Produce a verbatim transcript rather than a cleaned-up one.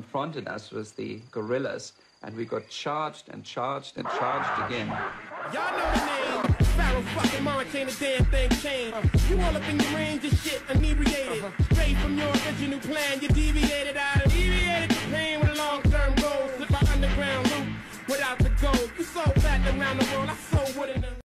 confronted us with the Gorillaz, and we got charged and charged and charged again. Y'all know the name. Pharaoh fucking Martin, the damn thing came. You all up in your range, just